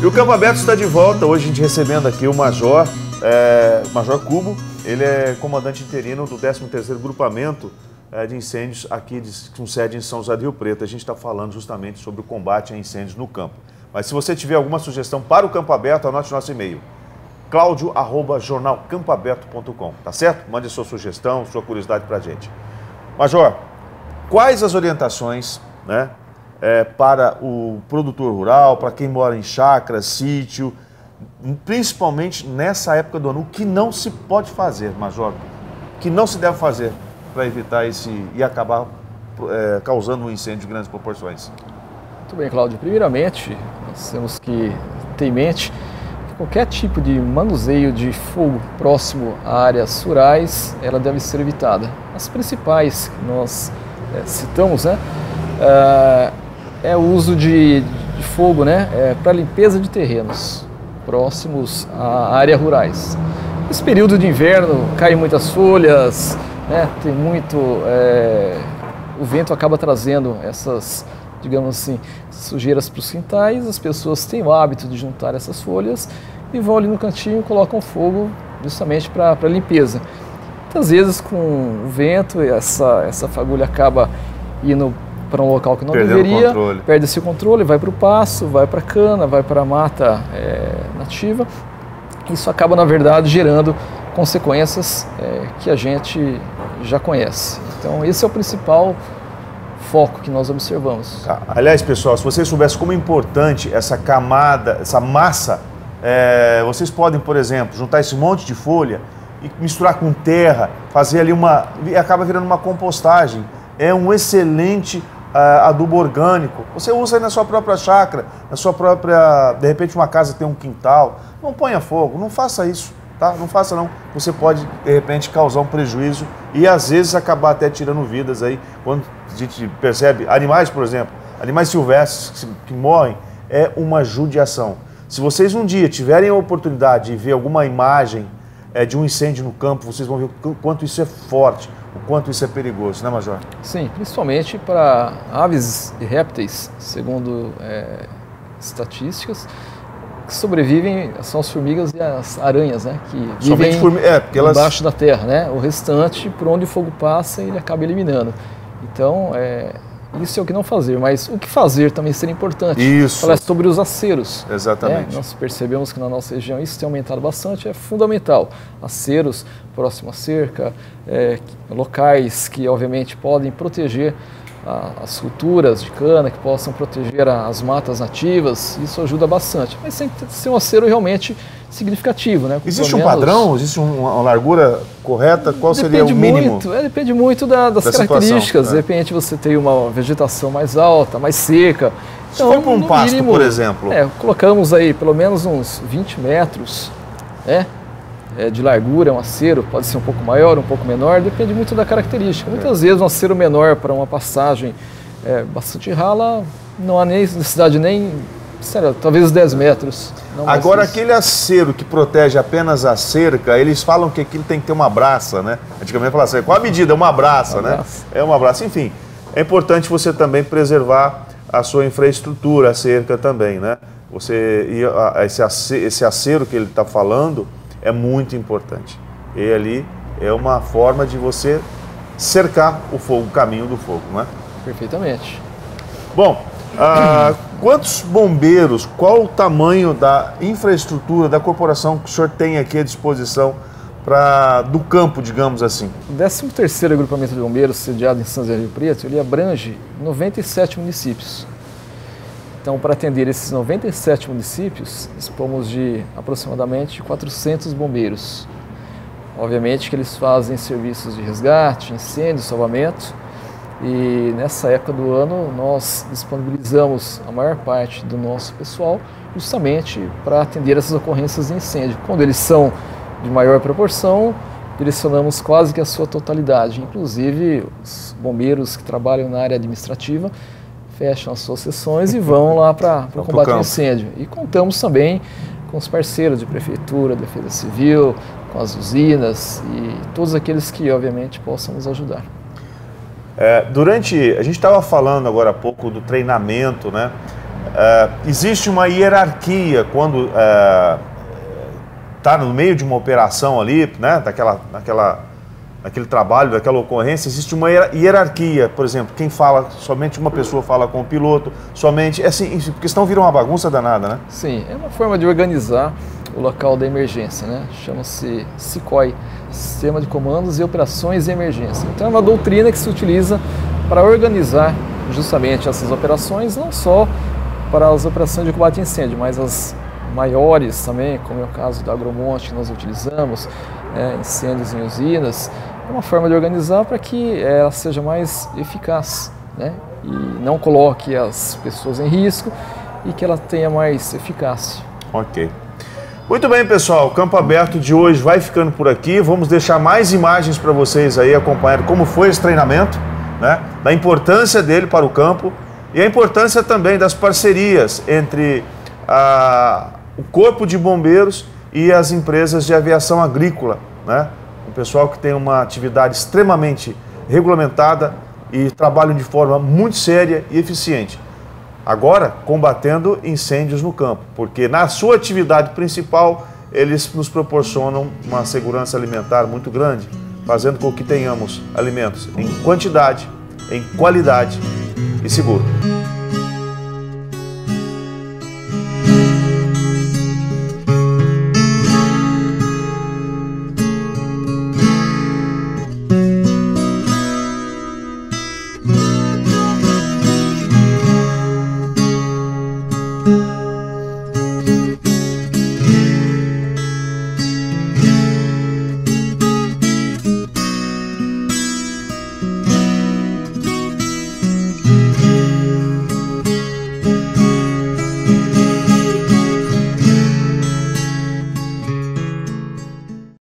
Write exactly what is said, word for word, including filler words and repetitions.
E o Campo Aberto está de volta, hoje a gente recebendo aqui o Major, é, Major Kubo. Ele é comandante interino do décimo terceiro Grupamento é, de Incêndios aqui de, com sede em São José do Rio Preto. A gente está falando justamente sobre o combate a incêndios no campo. Mas se você tiver alguma sugestão para o Campo Aberto, anote nosso e-mail. Cláudio arroba jornal campo aberto ponto com, tá certo? Mande sua sugestão, sua curiosidade pra gente. Major, quais as orientações, né, é, para o produtor rural, para quem mora em chácara, sítio, principalmente nessa época do ano, o que não se pode fazer, Major? O que não se deve fazer para evitar esse e acabar é, causando um incêndio de grandes proporções? Muito bem, Cláudio. Primeiramente, nós temos que ter em mente qualquer tipo de manuseio de fogo próximo a áreas rurais, ela deve ser evitada. As principais que nós é, citamos, né, é o uso de, de fogo, né, é, para limpeza de terrenos próximos a áreas rurais. Nesse período de inverno caem muitas folhas, né, tem muito, é, o vento acaba trazendo essas, digamos assim, sujeiras para os quintais. As pessoas têm o hábito de juntar essas folhas e vão ali no cantinho e colocam fogo justamente para a limpeza. Muitas vezes com o vento, essa, essa fagulha acaba indo para um local que não deveria, perde-se o controle, vai para o pasto, vai para a cana, vai para a mata é, nativa. Isso acaba, na verdade, gerando consequências é, que a gente já conhece. Então esse é o principal foco que nós observamos. Aliás, pessoal, se vocês soubessem como é importante essa camada, essa massa, é, vocês podem, por exemplo, juntar esse monte de folha e misturar com terra, fazer ali uma... e acaba virando uma compostagem. É um excelente uh, adubo orgânico. Você usa aí na sua própria chácara, na sua própria... de repente uma casa tem um quintal. Não ponha fogo, não faça isso, tá? Não faça não. Você pode, de repente, causar um prejuízo e, às vezes, acabar até tirando vidas aí, quando a gente percebe animais, por exemplo, animais silvestres que morrem, é uma judiação. Se vocês um dia tiverem a oportunidade de ver alguma imagem é, de um incêndio no campo, vocês vão ver o quanto isso é forte, o quanto isso é perigoso, né, Major? Sim, principalmente para aves e répteis, segundo é, estatísticas, que sobrevivem são as formigas e as aranhas, né? Que vivem form... é, elas... embaixo da terra, né? O restante, por onde o fogo passa, ele acaba eliminando. Então, é, isso é o que não fazer, mas o que fazer também seria importante. Isso. Falar sobre os aceros. Exatamente. Né? Nós percebemos que na nossa região isso tem aumentado bastante, é fundamental. Aceros próximo à cerca, é, locais que obviamente podem proteger a, as culturas de cana, que possam proteger a, as matas nativas, isso ajuda bastante. Mas tem que ser um acero realmente significativo, né? Existe um padrão? Existe uma largura correta? Qual seria o mínimo? Muito, é, depende muito da, das da características. Situação, né? De repente você tem uma vegetação mais alta, mais seca. Se então, for para um pasto, mínimo, por exemplo? É, colocamos aí pelo menos uns vinte metros, né, é, de largura, um acero. Pode ser um pouco maior, um pouco menor, depende muito da característica. Muitas é. vezes um acero menor para uma passagem é, bastante rala, não há nem necessidade nem... Sério, talvez dez metros. Não Agora, aquele acero que protege apenas a cerca, eles falam que aquilo tem que ter uma braça, né? Antigamente falava assim, qual a medida? É uma braça, uma né? Braça. É uma braça. Enfim, é importante você também preservar a sua infraestrutura, a cerca também, né? Você, esse acero que ele está falando é muito importante. E ali é uma forma de você cercar o fogo, o caminho do fogo, né? Perfeitamente. Bom... Ah, quantos bombeiros, qual o tamanho da infraestrutura da corporação que o senhor tem aqui à disposição pra, do campo, digamos assim? O décimo terceiro Agrupamento de Bombeiros, sediado em São José do Rio Preto, ele abrange noventa e sete municípios. Então, para atender esses noventa e sete municípios, dispomos de aproximadamente quatrocentos bombeiros. Obviamente que eles fazem serviços de resgate, incêndio, salvamento. E nessa época do ano nós disponibilizamos a maior parte do nosso pessoal justamente para atender essas ocorrências de incêndio. Quando eles são de maior proporção, direcionamos quase que a sua totalidade. Inclusive, os bombeiros que trabalham na área administrativa fecham as suas sessões e vão lá para o combate ao incêndio. E contamos também com os parceiros de prefeitura, defesa civil, com as usinas e todos aqueles que, obviamente, possam nos ajudar. É, durante, a gente estava falando agora há pouco do treinamento, né? Uh, existe uma hierarquia quando uh, tá no meio de uma operação ali, né, daquela, daquela, daquele trabalho, daquela ocorrência, existe uma hierarquia, por exemplo, quem fala, somente uma pessoa fala com o piloto, somente, assim, porque senão vira uma bagunça danada, né? Sim, é uma forma de organizar o local da emergência, né? Chama-se SICOI, Sistema de Comandos e Operações de Emergência. Então é uma doutrina que se utiliza para organizar justamente essas operações, não só para as operações de combate a incêndio, mas as maiores também, como é o caso da Agromonte, que nós utilizamos, é, incêndios em usinas. É uma forma de organizar para que ela seja mais eficaz, né? E não coloque as pessoas em risco e que ela tenha mais eficácia. Ok. Muito bem, pessoal, o Campo Aberto de hoje vai ficando por aqui. Vamos deixar mais imagens para vocês aí acompanhando como foi esse treinamento, né? Da importância dele para o campo e a importância também das parcerias entre a, o Corpo de Bombeiros e as empresas de aviação agrícola, né? O pessoal que tem uma atividade extremamente regulamentada e trabalham de forma muito séria e eficiente. Agora, combatendo incêndios no campo, porque na sua atividade principal, eles nos proporcionam uma segurança alimentar muito grande, fazendo com que tenhamos alimentos em quantidade, em qualidade e seguro.